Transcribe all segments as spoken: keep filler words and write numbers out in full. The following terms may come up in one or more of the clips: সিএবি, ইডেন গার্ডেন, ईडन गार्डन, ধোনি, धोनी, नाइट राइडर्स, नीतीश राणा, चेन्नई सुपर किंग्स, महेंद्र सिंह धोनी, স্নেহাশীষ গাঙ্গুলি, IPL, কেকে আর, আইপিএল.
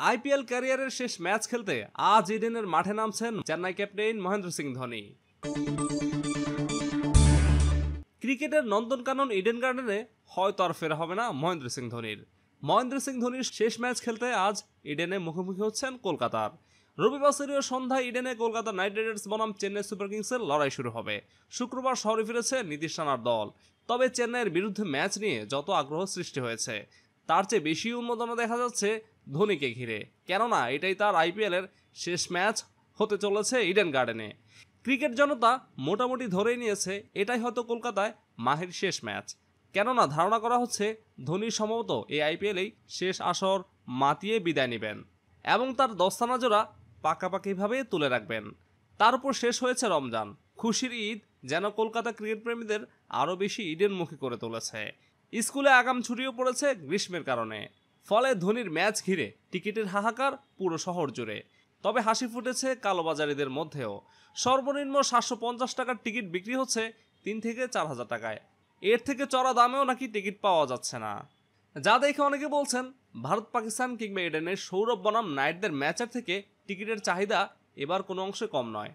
IPL कैरियारेर शेष match खेलते आज ईडनेर माठे नामছেন चेन्नई कैप्टेन महेंद्र सिंह धोनी। क्रिकेटेर नंदनकानन ईडन गार्डने हयতো আর ফেরা হবে না महेंद्र सिंह धोनीर। महेंद्र सिंह धोनीर शेष मैच खेलते आज ईडने मुखोमुखी হচ্ছেন কলকাতার। रविवार सन्ध्या ईडने कलकाता नाइट राइडर्स बनाम चेन्नई सुपर किंग्स लड़ाई शुरू है। शुक्रवार शहरे फिरेছে नीतीश राणार दल। तब चेन्नईर बिरुद्धे मैच निये जत आग्रह सृष्टि हয়েছে तार चेয়ে बेशी उन्मादना देखा जाচ্ছে ধোনিকে ঘিরে, কেননা এটাই তার আইপিএলের শেষ ম্যাচ হতে চলেছে ইডেন গার্ডেনে। ক্রিকেট জনতা মোটামুটি ধরেই নিয়েছে এটাই হয়তো কলকাতায় মাহির শেষ ম্যাচ, কেননা ধারণা করা হচ্ছে ধোনি সম্ভবত এই আইপিএলেই শেষ আসর মাতিয়ে বিদায় নেবেন এবং তার দস্তানা জোড়া পাকাপাকিভাবে তুলে রাখবেন। তার উপর শেষ হয়েছে রমজান, খুশির ঈদ যেন কলকাতা ক্রিকেট প্রেমীদের আরও বেশি ইডেনমুখী করে তুলেছে। স্কুলে আগাম ছুটিও পড়েছে গ্রীষ্মের কারণে, ফলে ধোনির ম্যাচ ঘিরে টিকিটের হাহাকার পুরো শহর জুড়ে। তবে হাসি ফুটেছে কালোবাজারিদের মধ্যেও। সর্বনিম্ন সাতশো পঞ্চাশ টাকার টিকিট বিক্রি হচ্ছে তিন থেকে চার হাজার টাকায়, এর থেকে চড়া দামেও নাকি টিকিট পাওয়া যাচ্ছে না, যা দেখে অনেকে বলছেন ভারত পাকিস্তান কিংবা ইডেনের সৌরভ বনাম নাইটদের ম্যাচের থেকে টিকিটের চাহিদা এবার কোনো অংশে কম নয়।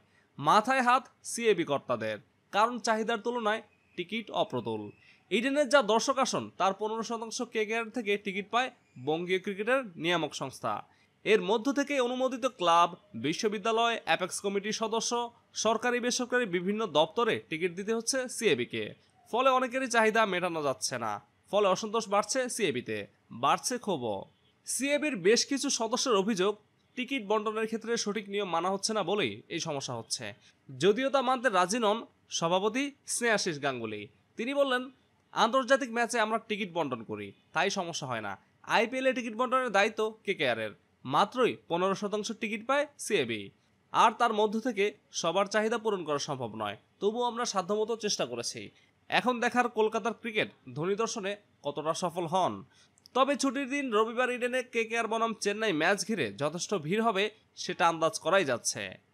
মাথায় হাত সিএবি কর্তাদের, কারণ চাহিদার তুলনায় টিকিট অপ্রতুল। ইডেনের যা দর্শক আসন তার পনেরো শতাংশ কেকে আর থেকে টিকিট পায় বঙ্গীয় ক্রিকেটের নিয়ামক সংস্থা। এর মধ্য থেকে অনুমোদিত ক্লাব, বিশ্ববিদ্যালয়, অ্যাপেক্স কমিটির সদস্য, সরকারি বেসরকারি বিভিন্ন দপ্তরে টিকিট দিতে হচ্ছে সিএবিকে। ফলে অনেকেরই চাহিদা মেটানো যাচ্ছে না, ফলে অসন্তোষ বাড়ছে সিএবিতে, বাড়ছে ক্ষোভ। সিএবির বেশ কিছু সদস্যের অভিযোগ টিকিট বণ্টনের ক্ষেত্রে সঠিক নিয়ম মানা হচ্ছে না বলেই এই সমস্যা হচ্ছে, যদিও তা মানতে রাজি নন সভাপতি স্নেহাশীষ গাঙ্গুলি। তিনি বললেন আন্তর্জাতিক ম্যাচে আমরা টিকিট বণ্টন করি, তাই সমস্যা হয় না। আইপিএলে টিকিট বণ্টনের দায়িত্ব কেকে আরের, মাত্রই পনেরো শতাংশ টিকিট পায় সিএবি, আর তার মধ্য থেকে সবার চাহিদা পূরণ করা সম্ভব নয়। তবুও আমরা সাধ্যমতো চেষ্টা করেছি। এখন দেখার কলকাতার ক্রিকেট ধোনি দর্শনে কতটা সফল হন। তবে ছুটির দিন রবিবার ইডেনে কেকে আর বনাম চেন্নাই ম্যাচ ঘিরে যথেষ্ট ভিড় হবে সেটা আন্দাজ করাই যাচ্ছে।